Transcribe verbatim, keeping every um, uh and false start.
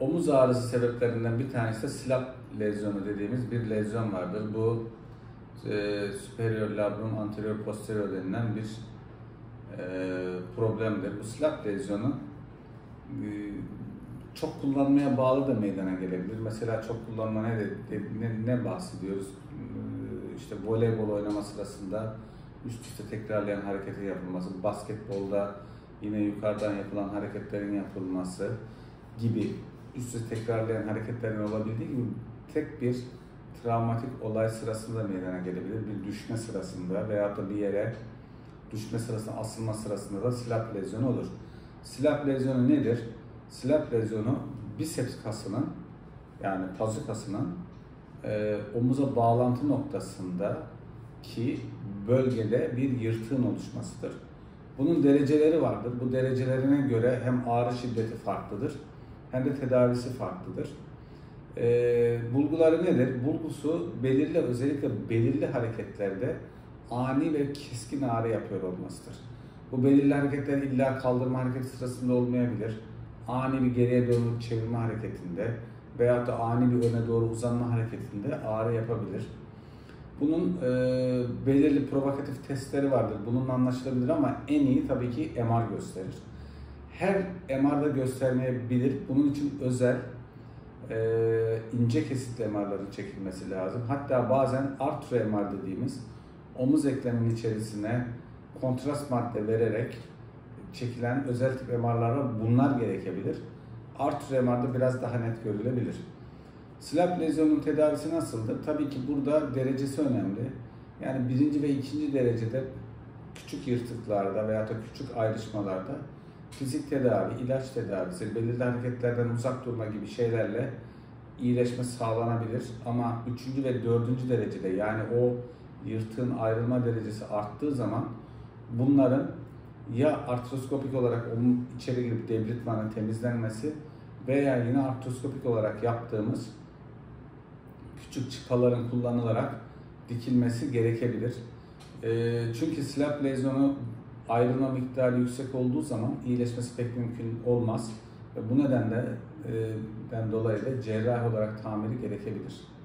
Omuz ağrısı sebeplerinden bir tanesi de SLAP lezyonu dediğimiz bir lezyon vardır. Bu e, superior labrum anterior posterior denilen bir e, problemdir. Bu SLAP lezyonu e, çok kullanmaya bağlı da meydana gelebilir. Mesela çok kullanma ne, ne, ne bahsediyoruz? E, işte voleybol oynama sırasında üst üste tekrarlayan hareketin yapılması, basketbolda yine yukarıdan yapılan hareketlerin yapılması gibi üst üste tekrarlayan hareketlerin olabildiği gibi tek bir travmatik olay sırasında meydana gelebilir. Bir düşme sırasında veya da bir yere düşme sırasında, asılma sırasında da SLAP lezyonu olur. SLAP lezyonu nedir? SLAP lezyonu biceps kasının, yani pazu kasının e, omuza bağlantı noktasındaki bölgede bir yırtığın oluşmasıdır. Bunun dereceleri vardır. Bu derecelerine göre hem ağrı şiddeti farklıdır hem de tedavisi farklıdır. Ee, bulguları nedir? Bulgusu belirli, özellikle belirli hareketlerde ani ve keskin ağrı yapıyor olmasıdır. Bu belirli hareketler illa kaldırma hareketi sırasında olmayabilir. Ani bir geriye doğru çevirme hareketinde veyahut da ani bir öne doğru uzanma hareketinde ağrı yapabilir. Bunun e, belirli provokatif testleri vardır. Bununla anlaşılabilir ama en iyi tabii ki M R gösterir. Her M R'da göstermeyebilir. Bunun için özel e, ince kesitli M R'ların çekilmesi lazım. Hatta bazen artro M R dediğimiz omuz ekleminin içerisine kontrast madde vererek çekilen özel tip M R'lara bunlar gerekebilir. Artro M R'da biraz daha net görülebilir. SLAP lezyonunun tedavisi nasıldır? Tabii ki burada derecesi önemli. Yani birinci ve ikinci derecede küçük yırtıklarda veya da küçük ayrışmalarda fizik tedavi, ilaç tedavisi, belirli hareketlerden uzak durma gibi şeylerle iyileşme sağlanabilir. Ama üçüncü ve dördüncü derecede, yani o yırtığın ayrılma derecesi arttığı zaman bunların ya artroskopik olarak onun içeri girip debritmanın temizlenmesi veya yine artroskopik olarak yaptığımız küçük çıkaların kullanılarak dikilmesi gerekebilir. E, çünkü SLAP lezyonu ayrılma miktarı yüksek olduğu zaman iyileşmesi pek mümkün olmaz ve bu nedenle e, dolayı da cerrahi olarak tamiri gerekebilir.